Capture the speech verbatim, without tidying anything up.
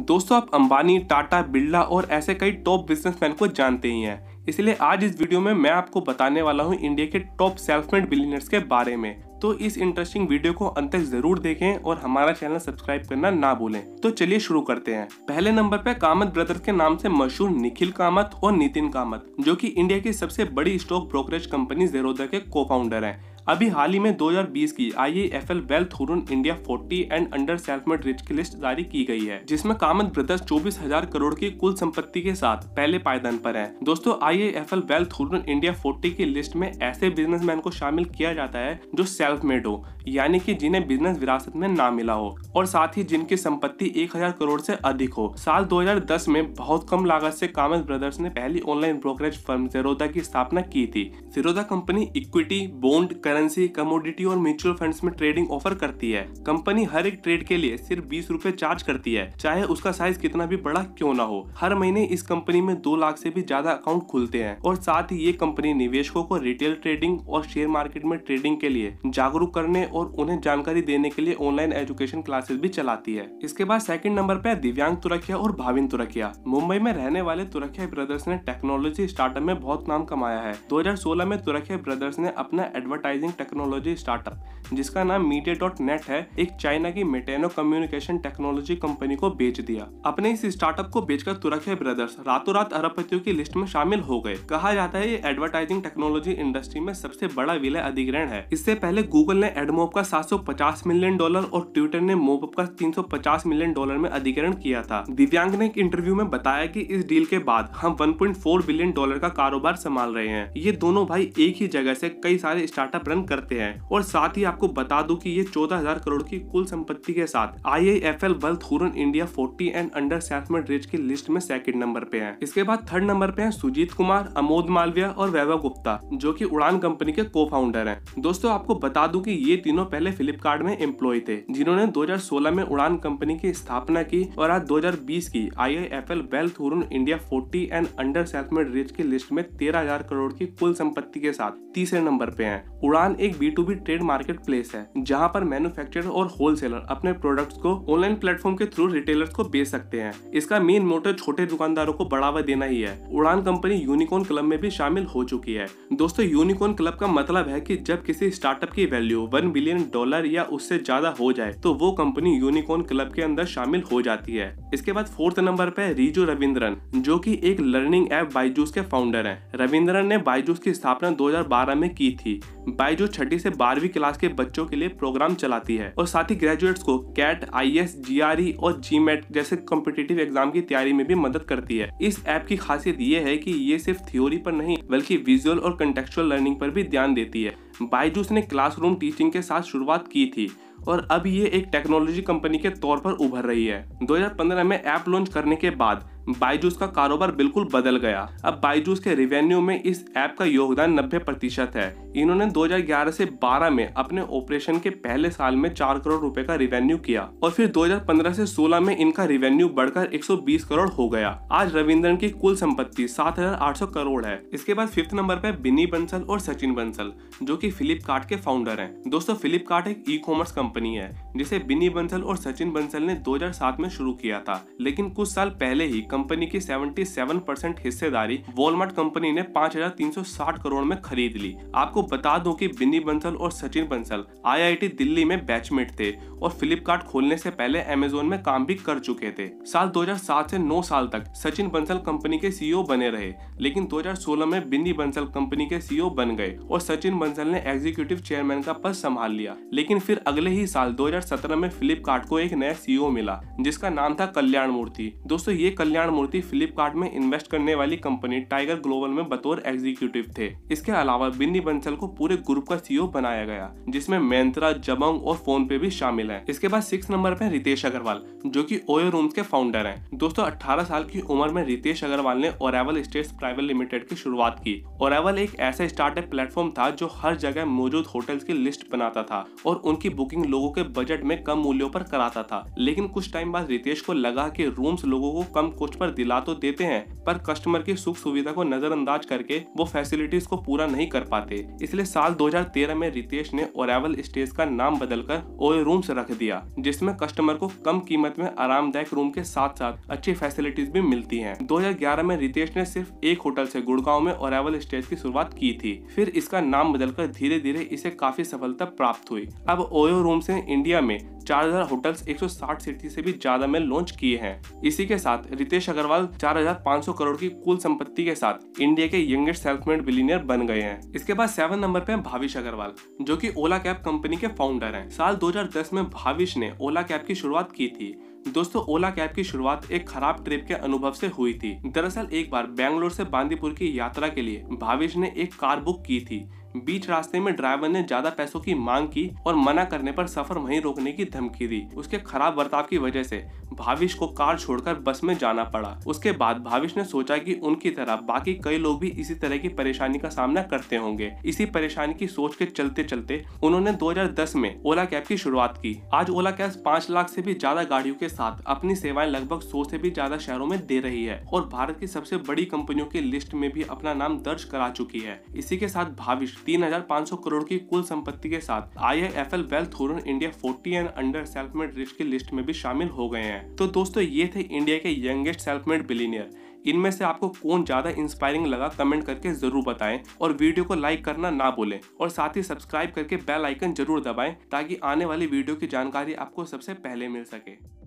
दोस्तों आप अंबानी, टाटा, बिरला और ऐसे कई टॉप बिजनेसमैन को जानते ही हैं, इसलिए आज इस वीडियो में मैं आपको बताने वाला हूं इंडिया के टॉप सेल्फ मेड बिलियनर्स के बारे में। तो इस इंटरेस्टिंग वीडियो को अंत तक जरूर देखें और हमारा चैनल सब्सक्राइब करना ना भूलें। तो चलिए शुरू करते हैं। पहले नंबर पे कामत ब्रदर्स के नाम से मशहूर निखिल कामत और नितिन कामत, जो कि इंडिया की सबसे बड़ी स्टॉक ब्रोकरेज कंपनी ज़ेरोधा के को फाउंडर हैं। अभी हाल ही में दो हज़ार बीस की I I F L wealth Hurun India forty and under self made rich की लिस्ट जारी की गई है, जिसमें कामत ब्रदर्स चौबीस हजार करोड़ की कुल संपत्ति के साथ पहले पायदान पर हैं। दोस्तों I I F L wealth Hurun India forty की लिस्ट में ऐसे बिजनेसमैन को शामिल किया जाता है जो सेल्फ मेड हो, यानी कि जिन्हें बिजनेस विरासत में ना मिला हो और साथ ही जिनकी संपत्ति एक हजार करोड़ से अधिक हो। साल दो हज़ार दस में बहुत कम लागत से कामत ब्रदर्स ने पहली ऑनलाइन ब्रोकरेज फर्म ज़ेरोधा की स्थापना की थी। Zerodha company equity, bond, currency, commodity और म्यूचुअल फंड्स में ट्रेडिंग ऑफर करती है। कंपनी हर एक ट्रेड के लिए सिर्फ बीस रूपए चार्ज करती है, चाहे उसका साइज कितना भी बड़ा क्यों ना हो। हर महीने इस कंपनी में दो लाख से भी ज्यादा अकाउंट खुलते हैं और साथ ही ये कंपनी निवेशकों को रिटेल ट्रेडिंग और शेयर मार्केट में ट्रेडिंग के लिए जागरूक करने और उन्हें जानकारी देने के लिए ऑनलाइन एजुकेशन क्लासेस भी चलाती है। इसके बाद सेकंड नंबर पे दिव्यांग तुरखिया और भाविन तुरखिया। मुंबई में रहने वाले तुरखिया ब्रदर्स ने टेक्नोलॉजी स्टार्टअप में बहुत नाम कमाया है। दो हज़ार सोलह में तुरखिया ब्रदर्स ने अपना एडवर्टाइजिंग टेक्नोलॉजी स्टार्टअप, जिसका नाम मीडिया डॉट नेट है, एक चाइना की मिटेनो कम्युनिकेशन टेक्नोलॉजी कंपनी को बेच दिया। अपने इस स्टार्टअप को बेचकर तुरखिया ब्रदर्स रातों रात अरबपतियों की लिस्ट में शामिल हो गए। कहा जाता है ये एडवर्टाइजिंग टेक्नोलॉजी इंडस्ट्री में सबसे बड़ा विलय अधिग्रहण है। इससे पहले गूगल ने एडमॉब का सात सौ पचास मिलियन डॉलर और ट्विटर ने मोबअप का तीन सौ पचास मिलियन डॉलर में अधिग्रहण किया था। दिव्यांग ने एक इंटरव्यू में बताया कि इस डील के बाद हम एक पॉइंट चार बिलियन डॉलर का कारोबार संभाल रहे हैं। ये दोनों भाई एक ही जगह से कई सारे स्टार्टअप रन करते हैं और साथ ही आपको बता दूं कि ये चौदह हज़ार करोड़ की कुल संपत्ति के साथ I I F L wealth Hurun India forty and under self made rich की लिस्ट में सेकंड नंबर पे हैं। इसके बाद थर्ड नंबर पे हैं सुजीत कुमार, अमोद मालविया और वैभव गुप्ता, जो कि उड़ान कंपनी के को फाउंडर हैं। दोस्तों आपको बता दूं कि ये तीनों पहले फ्लिपकार्ट में एम्प्लॉय थे, जिन्होंने दो हज़ार सोलह में उड़ान कंपनी की स्थापना की और आज दो हज़ार बीस की I I F L wealth Hurun India forty and under self made rich की लिस्ट में तेरह हज़ार करोड़ की कुल संपत्ति के साथ तीसरे नंबर पे हैं। उड़ान एक B to B trade market place है, जहां पर मैन्युफैक्चरर और होलसेलर अपने प्रोडक्ट्स को ऑनलाइन प्लेटफॉर्म के थ्रू रिटेलर्स को बेच सकते हैं। इसका मेन मोटिव छोटे दुकानदारों को बढ़ावा देना ही है। उड़ान कंपनी यूनिकॉर्न क्लब में भी शामिल हो चुकी है। दोस्तों यूनिकॉर्न क्लब का मतलब है कि जब किसी स्टार्टअप की वैल्यू वन बिलियन डॉलर या उससे ज्यादा हो जाए तो वो कंपनी यूनिकॉर्न क्लब के अंदर शामिल हो जाती है। इसके बाद फोर्थ नंबर पे बीजू रवींद्रन, जो कि एक लर्निंग ऐप बायजूस के फाउंडर है। रवींद्रन ने बायजूस की स्थापना दो हजार बारह में की थी। बायजू छठी से बारहवीं क्लास के बच्चों के लिए प्रोग्राम चलाती है और साथ ही ग्रेजुएट्स को CAT, I E L T S, G R E और जी मैट जैसे कॉम्पिटिटिव एग्जाम की तैयारी में भी मदद करती है। इस ऐप की खासियत ये है कि ये सिर्फ थ्योरी पर नहीं बल्कि विजुअल और कंटेक्चुअल लर्निंग पर भी ध्यान देती है। बायजूस ने क्लासरूम टीचिंग के साथ शुरुआत की थी और अब ये एक टेक्नोलॉजी कंपनी के तौर पर उभर रही है। दो हज़ार पंद्रह में ऐप लॉन्च करने के बाद बायजूस का कारोबार बिल्कुल बदल गया। अब बायजूस के रेवेन्यू में इस ऐप का योगदान नब्बे प्रतिशत है। इन्होंने दो हज़ार ग्यारह से बारह में अपने ऑपरेशन के पहले साल में चार करोड़ रुपए का रेवेन्यू किया और फिर दो हज़ार पंद्रह से सोलह में इनका रेवेन्यू बढ़कर एक सौ बीस करोड़ हो गया। आज रवींद्रन की कुल संपत्ति सात हज़ार आठ सौ करोड़ है। इसके बाद फिफ्थ नंबर पे बिनी बंसल और सचिन बंसल, जो की फ्लिपकार्ट के फाउंडर है। दोस्तों फ्लिपकार्ट एक ई कॉमर्स कंपनी है, जिसे बिनी बंसल और सचिन बंसल ने दो हज़ार सात में शुरू किया था, लेकिन कुछ साल पहले ही कंपनी की सतहत्तर परसेंट हिस्सेदारी वॉलमार्ट कंपनी ने पाँच हज़ार तीन सौ साठ करोड़ में खरीद ली। आपको बता दूं कि बिनी बंसल और Sachin Bansal I I T Delhi में बैचमेट थे और फ्लिपकार्ट खोलने से पहले अमेज़न में काम भी कर चुके थे। साल दो हज़ार सात से नौ साल तक सचिन बंसल कंपनी के सीईओ बने रहे, लेकिन दो हज़ार सोलह में बिनी बंसल कंपनी के सीईओ बन गए और सचिन बंसल ने एग्जीक्यूटिव चेयरमैन का पद संभाल लिया। लेकिन फिर अगले ही साल दो हज़ार सत्रह में फ्लिपकार्ट को एक नया सीईओ मिला, जिसका नाम था कल्याण मूर्ति। दोस्तों ये कल्याण मूर्ति फ्लिपकार्ट में इन्वेस्ट करने वाली कंपनी टाइगर ग्लोबल में बतौर एग्जीक्यूटिव थे। इसके अलावा बिन्नी बंसल को पूरे ग्रुप का सीईओ बनाया गया, जिसमें मैंत्रा, जबोंग और फोन पे भी शामिल हैं। इसके बाद सिक्स नंबर पे रितेश अग्रवाल, जो कि ओयो रूम्स के फाउंडर हैं। दोस्तों अठारह साल की उम्र में रितेश अग्रवाल ने ओरावेल स्टेज प्राइवेट लिमिटेड की शुरुआत की। ओरावेल एक ऐसा स्टार्टअप प्लेटफॉर्म था जो हर जगह मौजूद होटल्स की लिस्ट बनाता था और उनकी बुकिंग लोगों के बजट में कम मूल्यों पर कराता था। लेकिन कुछ टाइम बाद रितेश को लगा कि रूम्स लोगों को कम पोस्ट पर दिला तो देते हैं, पर कस्टमर की सुख सुविधा को नजरअंदाज करके वो फैसिलिटीज को पूरा नहीं कर पाते। इसलिए साल दो हज़ार तेरह में रितेश ने ओरेवल स्टेज का नाम बदलकर ओयो रूम्स रख दिया, जिसमें कस्टमर को कम कीमत में आरामदायक रूम के साथ साथ अच्छी फैसिलिटीज भी मिलती हैं। दो हज़ार ग्यारह में रितेश ने सिर्फ एक होटल से गुड़गांव में ओरेवल स्टेज की शुरुआत की थी। फिर इसका नाम बदलकर धीरे धीरे इसे काफी सफलता प्राप्त हुई। अब ओयो रूम्स ने इंडिया में चार हज़ार होटल्स एक सौ साठ सिटी से भी ज्यादा में लॉन्च किए हैं। इसी के साथ रितेश अग्रवाल चार हज़ार पाँच सौ करोड़ की कुल संपत्ति के साथ इंडिया के यंगेस्ट सेल्फ-मेड बिलियनियर बन गए हैं। इसके बाद सात नंबर पे भाविश अग्रवाल, जो कि ओला कैब कंपनी के फाउंडर हैं। साल दो हज़ार दस में भाविश ने ओला कैब की शुरुआत की थी। दोस्तों, ओला कैब की शुरुआत एक खराब ट्रिप के अनुभव से हुई थी। दरअसल एक बार बेंगलोर से बांदीपुर की यात्रा के लिए भाविश ने एक कार बुक की थी। बीच रास्ते में ड्राइवर ने ज्यादा पैसों की मांग की और मना करने पर सफर वहीं रोकने की धमकी दी। उसके खराब बर्ताव की वजह से भाविश को कार छोड़कर बस में जाना पड़ा। उसके बाद भाविश ने सोचा कि उनकी तरह बाकी कई लोग भी इसी तरह की परेशानी का सामना करते होंगे। इसी परेशानी की सोच के चलते चलते उन्होंने दो हज़ार दस में ओला कैब की शुरुआत की। आज ओला कैब पाँच लाख से भी ज्यादा गाड़ियों के साथ अपनी सेवाएं लगभग सौ से भी ज्यादा शहरों में दे रही है और भारत की सबसे बड़ी कंपनियों की लिस्ट में भी अपना नाम दर्ज करा चुकी है। इसी के साथ भाविश तीन हज़ार पाँच सौ करोड़ की कुल संपत्ति के साथ I I F L wealth Hurun India forty and under self made rich की लिस्ट में भी शामिल हो गए हैं। तो दोस्तों, ये थे इंडिया के यंगेस्ट सेल्फ मेड बिलियनियर। इनमें से आपको कौन ज्यादा इंस्पायरिंग लगा कमेंट करके जरूर बताएं और वीडियो को लाइक करना ना भूलें और साथ ही सब्सक्राइब करके बेल आइकन जरूर दबाएं ताकि आने वाली वीडियो की जानकारी आपको सबसे पहले मिल सके।